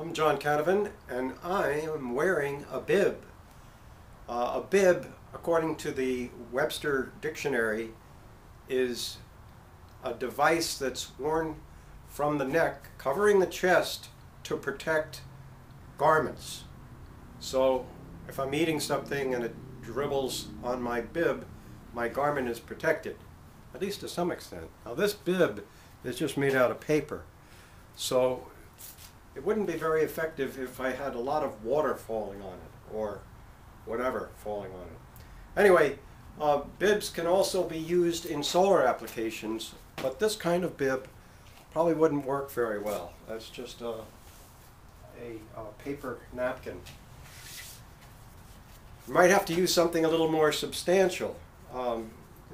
I'm John Canavan, and I am wearing a bib. A bib, according to the Webster Dictionary, is a device that's worn from the neck, covering the chest, to protect garments. So if I'm eating something and it dribbles on my bib, my garment is protected, at least to some extent. Now this bib is just made out of paper, so it wouldn't be very effective if I had a lot of water falling on it, or whatever falling on it. Anyway, bibs can also be used in solar applications, but this kind of bib probably wouldn't work very well. That's just a paper napkin. You might have to use something a little more substantial.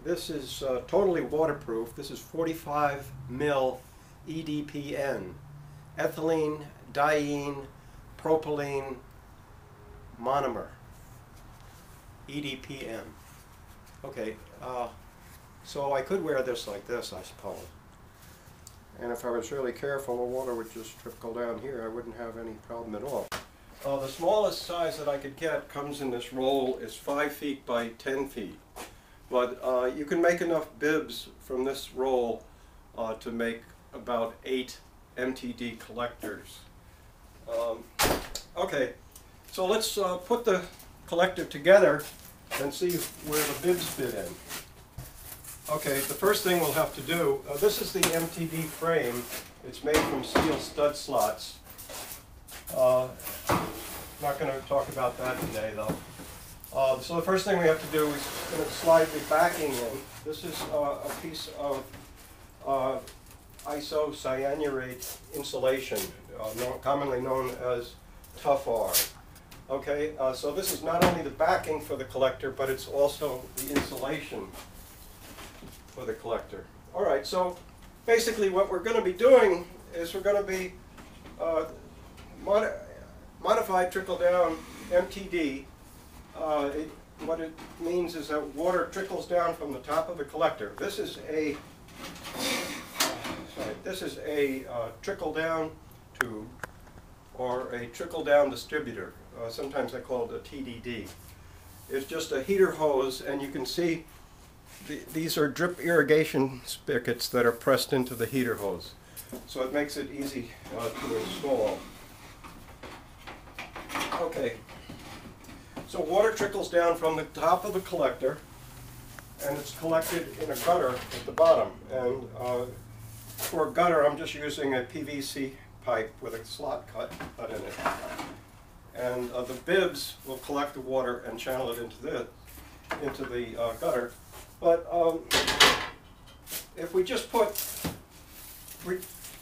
This is totally waterproof. This is 45 mil EDPM. Ethylene diene propylene monomer, EDPM. Okay, so I could wear this like this, I suppose. And if I was really careful, the water would just trickle down here. I wouldn't have any problem at all. The smallest size that I could get comes in this roll is 5 feet by 10 feet. But you can make enough bibs from this roll to make about 8 MTD collectors. Okay, so let's put the collector together and see where the bibs fit in. Okay, the first thing we'll have to do, this is the MTD frame. It's made from steel stud slots. Not going to talk about that today though. So the first thing we have to do is slide the backing in. This is a piece of isocyanurate insulation, commonly known as TUF-R. Okay, so this is not only the backing for the collector, but it's also the insulation for the collector. All right, so basically what we're going to be doing is we're going to be modified trickle-down MTD. What it means is that water trickles down from the top of the collector. This is a trickle down tube, or a trickle down distributor. Sometimes I call it a TDD. It's just a heater hose, and you can see these are drip irrigation spigots that are pressed into the heater hose. So it makes it easy to install. Okay, so water trickles down from the top of the collector, and it's collected in a gutter at the bottom. And for a gutter, I'm just using a PVC pipe with a slot cut in it. And the bibs will collect the water and channel it into the gutter. But if we just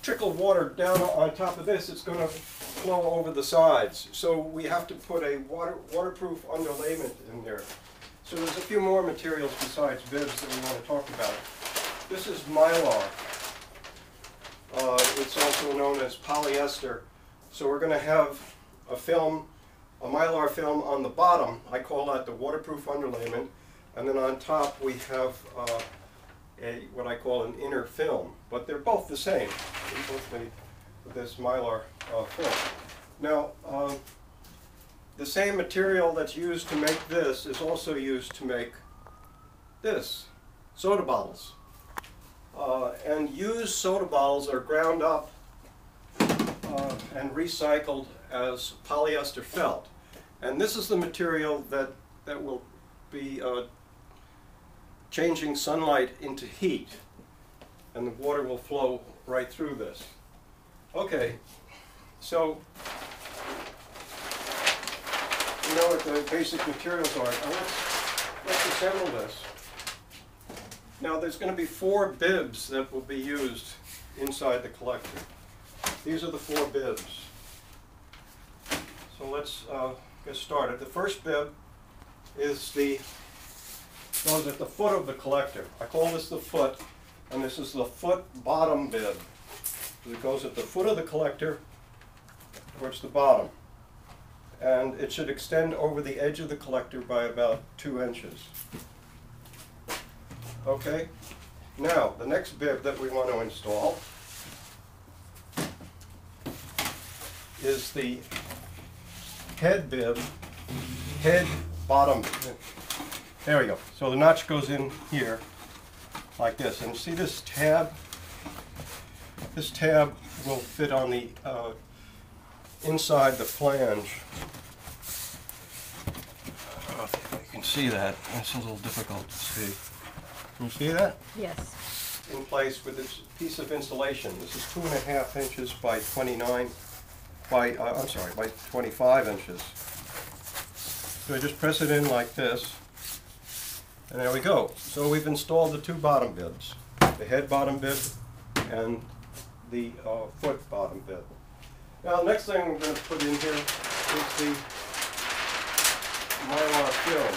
trickle water down on top of this, it's going to flow over the sides. So we have to put a waterproof underlayment in there. So there's a few more materials besides bibs that we want to talk about. This is Mylar. It's also known as polyester. So we're going to have a film, a Mylar film on the bottom. I call that the waterproof underlayment. And then on top we have what I call an inner film. But they're both the same. They're both made with this Mylar film. Now, the same material that's used to make this is also used to make this, soda bottles. And used soda bottles are ground up and recycled as polyester felt. And this is the material that will be changing sunlight into heat. And the water will flow right through this. Okay, so you know what the basic materials are. Let's assemble this. Now there's going to be 4 bibs that will be used inside the collector. These are the 4 bibs. So let's get started. The first bib goes at the foot of the collector. I call this the foot, and this is the foot bottom bib. It goes at the foot of the collector towards the bottom, and it should extend over the edge of the collector by about 2 inches. Okay, now the next bib that we want to install is the head bib, head bottom. There we go. So the notch goes in here like this. And see this tab? This tab will fit on the inside the flange. I don't know if you can see that. That's a little difficult to see. Can you see that? Yes. In place with this piece of insulation. This is 2.5 inches by 29 by I'm sorry, by 25 inches. So I just press it in like this, and there we go. So we've installed the two bottom bibs, the head bottom bib and the foot bottom bib. Now the next thing I'm going to put in here is the Mylar film.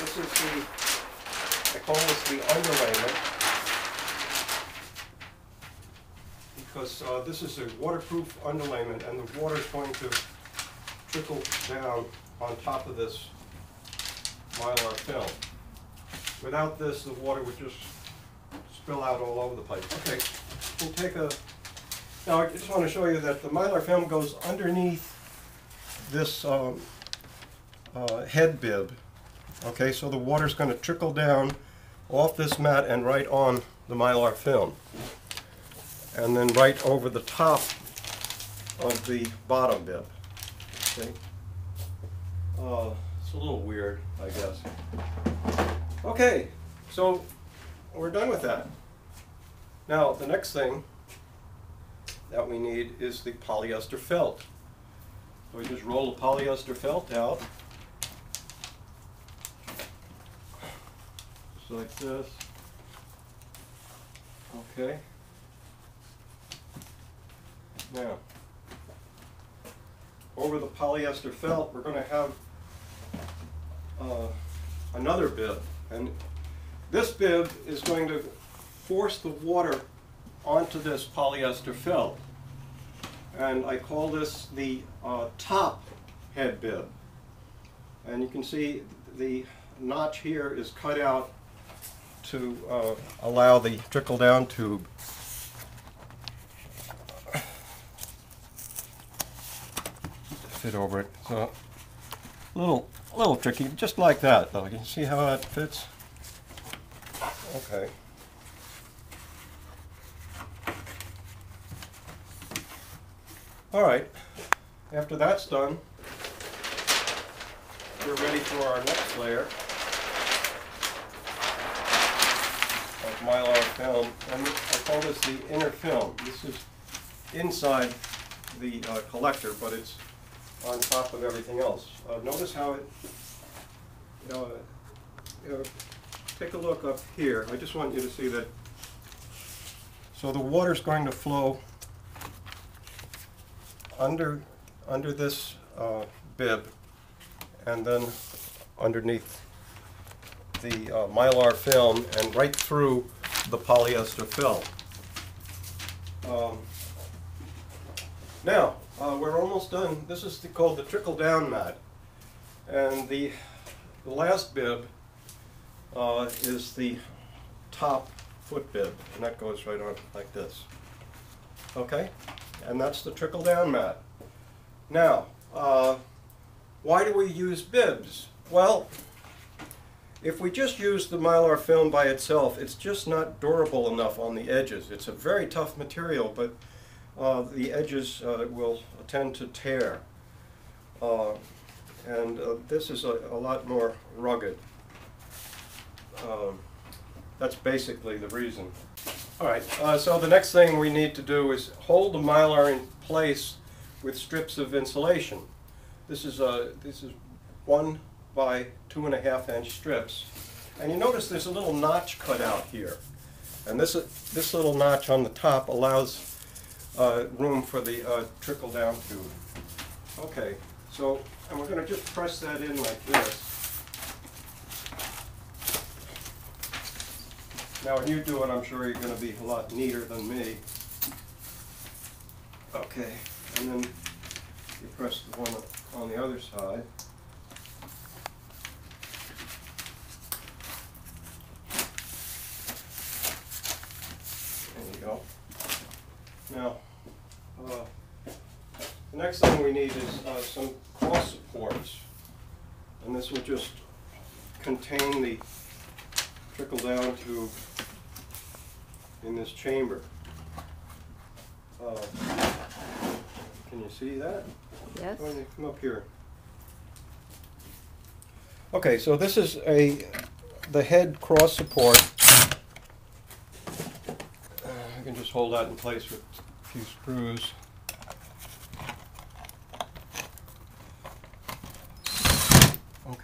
This is I call this the underlayment, because this is a waterproof underlayment, and the water is going to trickle down on top of this Mylar film. Without this, the water would just spill out all over the place. Okay, we'll take a... Now, I just want to show you that the Mylar film goes underneath this head bib. Okay, so the water's going to trickle down off this mat and right on the Mylar film, and then right over the top of the bottom bib. Okay. It's a little weird, I guess. Okay, so we're done with that. Now, the next thing that we need is the polyester felt. So we just roll the polyester felt out, just like this. Okay. Now, over the polyester felt, we're going to have another bib. And this bib is going to force the water onto this polyester felt. And I call this the top head bib. And you can see the notch here is cut out to allow the trickle down tube fit over it. So a little tricky, just like that though. You can see how that fits? Okay. All right, after that's done, we're ready for our next layer of Mylar film. And I call this the inner film. This is inside the collector, but it's on top of everything else. Notice how it, take a look up here. I just want you to see that. So the water's going to flow under this bib, and then underneath the Mylar film, and right through the polyester film. Now, we're almost done. This is called the trickle down mat. And the last bib is the top foot bib. And that goes right on like this. Okay? And that's the trickle down mat. Now, why do we use bibs? Well, if we just use the Mylar film by itself, it's just not durable enough on the edges. It's a very tough material, but the edges will tend to tear, and this is a lot more rugged. That's basically the reason. All right, so the next thing we need to do is hold the Mylar in place with strips of insulation. This is 1 by 2.5 inch strips, and you notice there's a little notch cut out here, and this little notch on the top allows room for the trickle down tube. Okay, so, and we're going to just press that in like this. Now when you do it, I'm sure you're going to be a lot neater than me. Okay, and then you press the one on the other side. There you go. Now, The next thing we need is some cross supports. And this will just contain the trickle down tube in this chamber. Can you see that? Yes. Why don't you come up here. Okay, so this is the head cross support. I can just hold that in place with a few screws.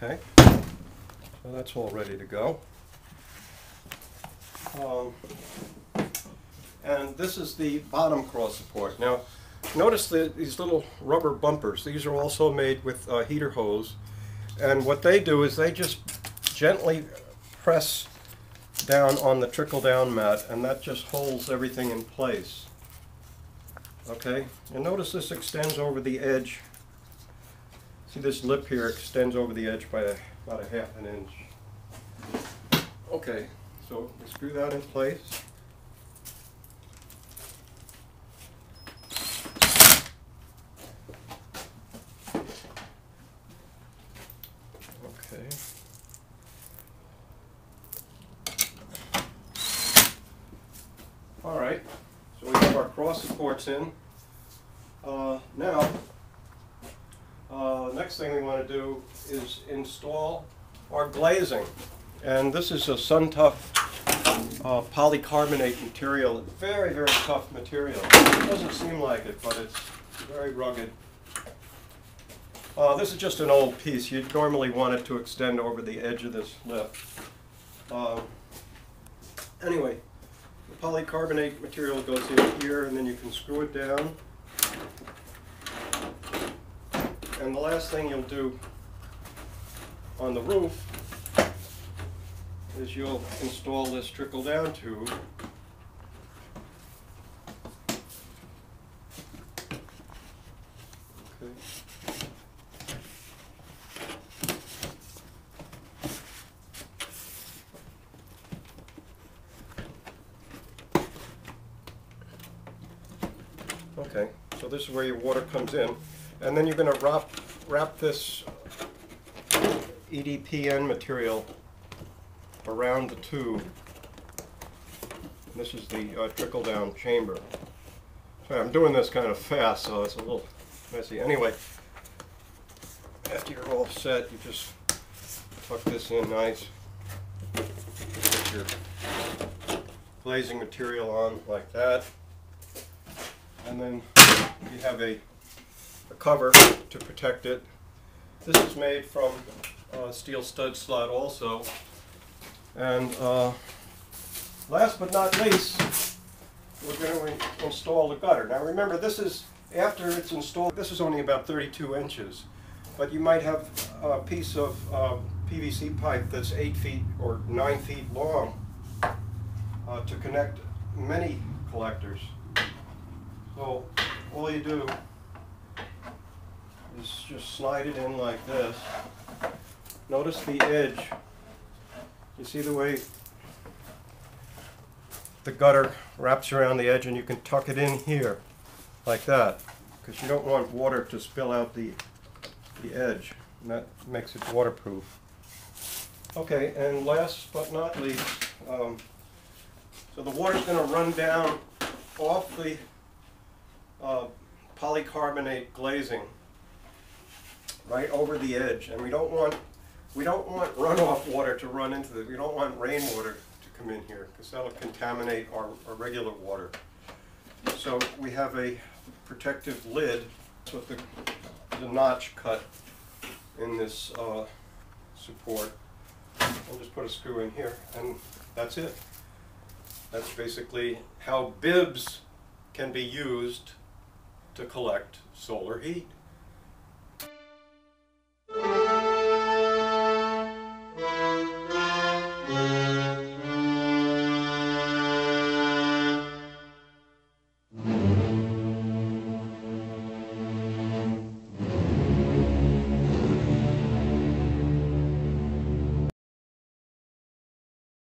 Okay, so that's all ready to go. And this is the bottom cross support. Now, notice these little rubber bumpers. These are also made with heater hose. And what they do is they just gently press down on the trickle down mat, and that just holds everything in place. Okay, and notice this extends over the edge. See, this lip here extends over the edge by about a half an inch. Okay, so we screw that in place. Alright, so we have our cross supports in. Now, the next thing we want to do is install our glazing. And this is a SunTuff polycarbonate material. Very, very tough material. It doesn't seem like it, but it's very rugged. This is just an old piece. You'd normally want it to extend over the edge of this lip. Anyway. The polycarbonate material goes in here, and then you can screw it down. And the last thing you'll do on the roof is you'll install this trickle down tube. Okay. Okay, so this is where your water comes in, and then you're going to wrap this EDPM material around the tube. And this is the trickle down chamber. Sorry, I'm doing this kind of fast, so it's a little messy. Anyway, after you're all set, you just tuck this in nice. Put your glazing material on like that. And then you have a cover to protect it. This is made from steel stud slot also. And last but not least, we're going to install the gutter. Now remember, this is, after it's installed, this is only about 32 inches. But you might have a piece of PVC pipe that's 8 feet or 9 feet long to connect many collectors. So all you do is just slide it in like this. Notice the edge. You see the way the gutter wraps around the edge, and you can tuck it in here like that, because you don't want water to spill out the edge, and that makes it waterproof. Okay, and last but not least, so the water's going to run down off the polycarbonate glazing right over the edge, and we don't want runoff water to run into this. We don't want rainwater to come in here, because that'll contaminate our regular water. So we have a protective lid with the notch cut in this support. I'll just put a screw in here, and that's it. That's basically how bibs can be used to collect solar heat.